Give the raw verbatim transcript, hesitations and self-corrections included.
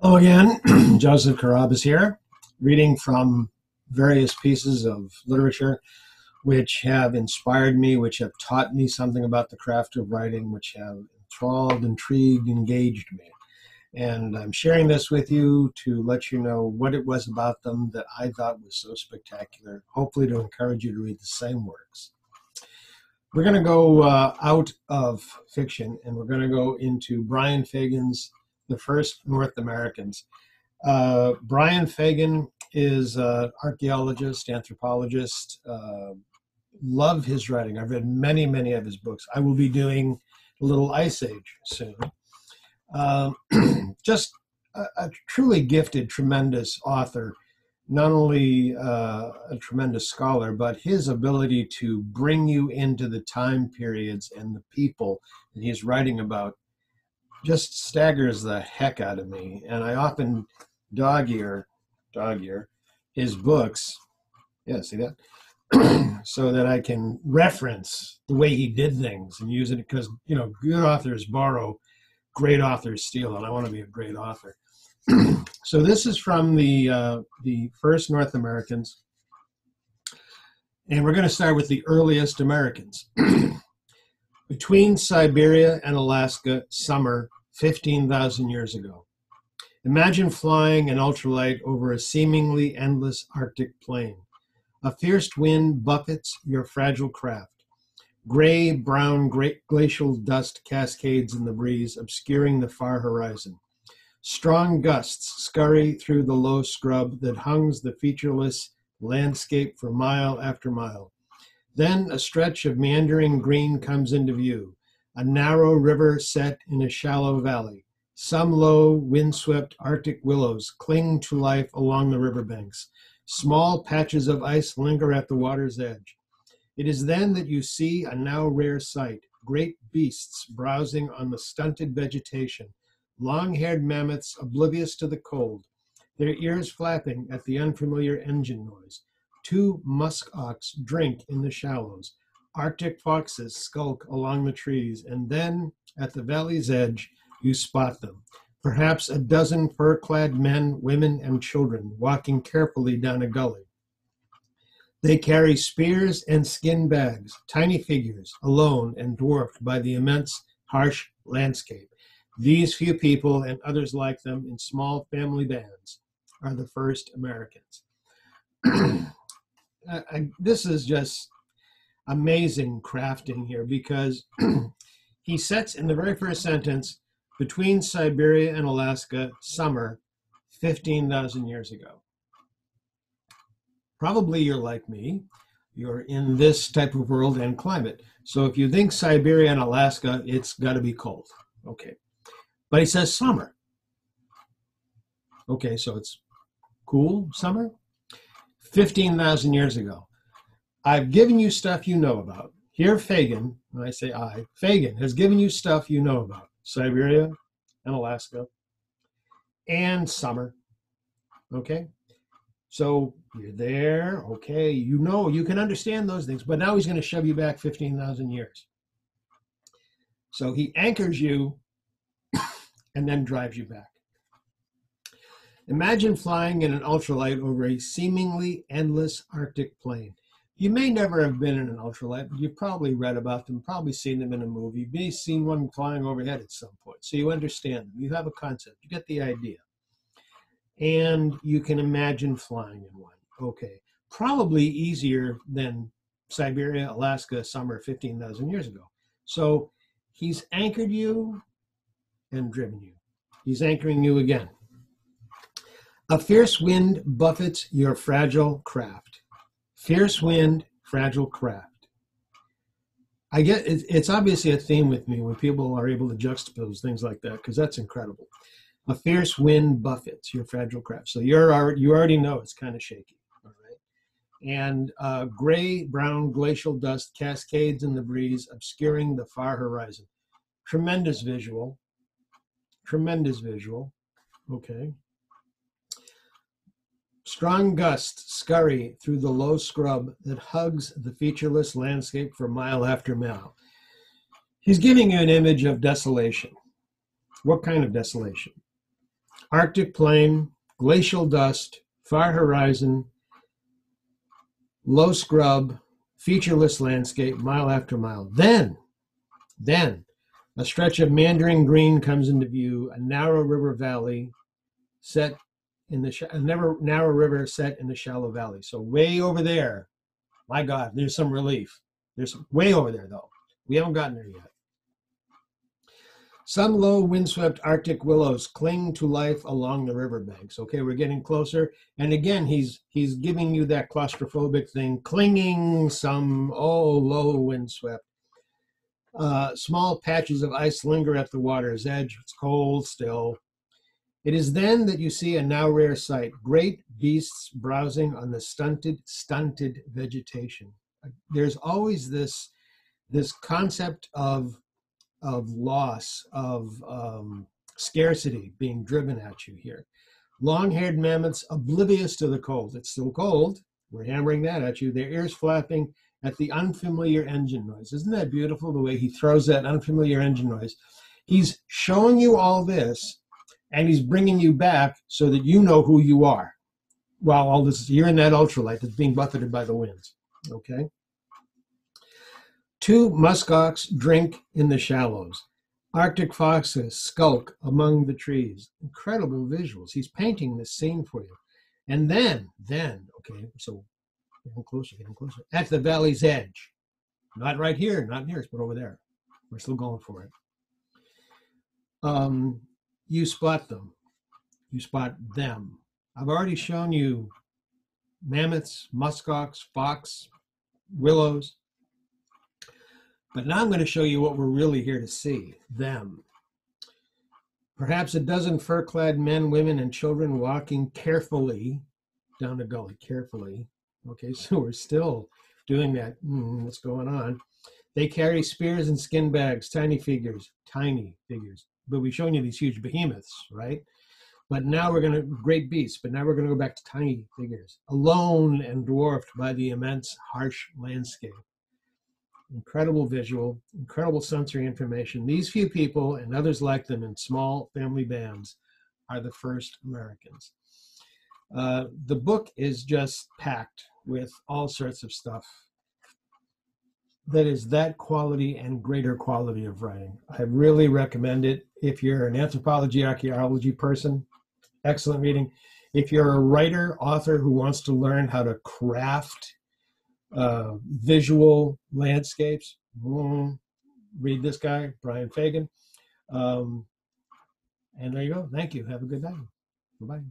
Hello again, Joseph Karab is here, reading from various pieces of literature which have inspired me, which have taught me something about the craft of writing, which have enthralled, intrigued, engaged me. And I'm sharing this with you to let you know what it was about them that I thought was so spectacular, hopefully to encourage you to read the same works. We're going to go uh, out of fiction, and we're going to go into Brian Fagan's The First North Americans. Uh, Brian Fagan is an archaeologist, anthropologist. Uh, love his writing. I've read many, many of his books. I will be doing a little Ice Age soon. Um, just a, a truly gifted, tremendous author, not only uh, a tremendous scholar, but his ability to bring you into the time periods and the people that he's writing about just staggers the heck out of me, and I often dog-ear, dog-ear his books, yeah, see that, so that I can reference the way he did things and use it, because, you know, good authors borrow, great authors steal, and I want to be a great author. So this is from the, uh, the First North Americans, and we're going to start with the earliest Americans. Between Siberia and Alaska, summer, fifteen thousand years ago. Imagine flying an ultralight over a seemingly endless Arctic plain. A fierce wind buffets your fragile craft. Gray-brown glacial dust cascades in the breeze, obscuring the far horizon. Strong gusts scurry through the low scrub that hangs the featureless landscape for mile after mile. Then a stretch of meandering green comes into view, a narrow river set in a shallow valley. Some low, windswept Arctic willows cling to life along the riverbanks. Small patches of ice linger at the water's edge. It is then that you see a now rare sight, great beasts browsing on the stunted vegetation, long-haired mammoths oblivious to the cold, their ears flapping at the unfamiliar engine noise. Two musk ox drink in the shallows. Arctic foxes skulk along the trees, and then, at the valley's edge, you spot them. Perhaps a dozen fur-clad men, women, and children walking carefully down a gully. They carry spears and skin bags, tiny figures, alone and dwarfed by the immense, harsh landscape. These few people, and others like them, in small family bands, are the first Americans. I, I, this is just amazing crafting here, because he sets in the very first sentence, between Siberia and Alaska, summer, fifteen thousand years ago. Probably you're like me. You're in this type of world and climate. So if you think Siberia and Alaska, it's got to be cold. Okay. But he says summer. Okay, so it's cool summer. fifteen thousand years ago. I've given you stuff you know about. Here Fagan, when I say I, Fagan has given you stuff you know about. Siberia and Alaska and summer. Okay? So you're there. Okay. You know, you can understand those things, but now he's going to shove you back fifteen thousand years. So he anchors you and then drives you back. Imagine flying in an ultralight over a seemingly endless Arctic plain. You may never have been in an ultralight, but you've probably read about them, probably seen them in a movie. You may have seen one flying overhead at some point. So you understand them. You have a concept. You get the idea. And you can imagine flying in one. Okay. Probably easier than Siberia, Alaska, summer fifteen thousand years ago. So he's anchored you and driven you. He's anchoring you again. A fierce wind buffets your fragile craft. Fierce wind, fragile craft. I get it, it's obviously a theme with me when people are able to juxtapose things like that, because that's incredible. A fierce wind buffets your fragile craft. So you're you already know it's kind of shaky, all right? And uh, gray-brown glacial dust cascades in the breeze, obscuring the far horizon. Tremendous visual. Tremendous visual. Okay. Strong gusts scurry through the low scrub that hugs the featureless landscape for mile after mile. He's giving you an image of desolation. What kind of desolation? Arctic plain, glacial dust, far horizon, low scrub, featureless landscape, mile after mile. Then, then, a stretch of mandarin green comes into view, a narrow river valley set in the, sh a narrow, narrow river set in the shallow valley. So way over there, my God, there's some relief. There's some, way over there though. We haven't gotten there yet. Some low windswept Arctic willows cling to life along the riverbanks. Okay, we're getting closer. And again, he's, he's giving you that claustrophobic thing, clinging some, oh, low windswept. Uh, small patches of ice linger at the water's edge. It's cold still. It is then that you see a now rare sight, great beasts browsing on the stunted, stunted vegetation. There's always this, this concept of, of loss, of um, scarcity being driven at you here. Long-haired mammoths oblivious to the cold. It's still cold. We're hammering that at you. Their ears flapping at the unfamiliar engine noise. Isn't that beautiful, the way he throws that unfamiliar engine noise? He's showing you all this, and he's bringing you back so that you know who you are. While all this, you're in that ultralight that's being buffeted by the winds, okay? Two muskox drink in the shallows. Arctic foxes skulk among the trees. Incredible visuals. He's painting this scene for you. And then, then, okay, so getting closer, getting closer. At the valley's edge. Not right here, not near us, but over there. We're still going for it. Um, you spot them. You spot them. I've already shown you mammoths, muskox, fox, willows. But now I'm going to show you what we're really here to see, them. Perhaps a dozen fur-clad men, women, and children walking carefully down a gully, carefully. Okay, so we're still doing that. Mm, what's going on? They carry spears and skin bags, tiny figures, tiny figures. But we've shown you these huge behemoths, right? But now we're going to, great beasts, but now we're going to go back to tiny figures, alone and dwarfed by the immense, harsh landscape. Incredible visual, incredible sensory information. These few people and others like them in small family bands are the first Americans. Uh, the book is just packed with all sorts of stuff that is that quality and greater quality of writing. I really recommend it. If you're an anthropology, archaeology person, excellent reading. If you're a writer, author who wants to learn how to craft uh, visual landscapes, mm, read this guy, Brian Fagan. Um, and there you go. Thank you. Have a good night. Bye-bye.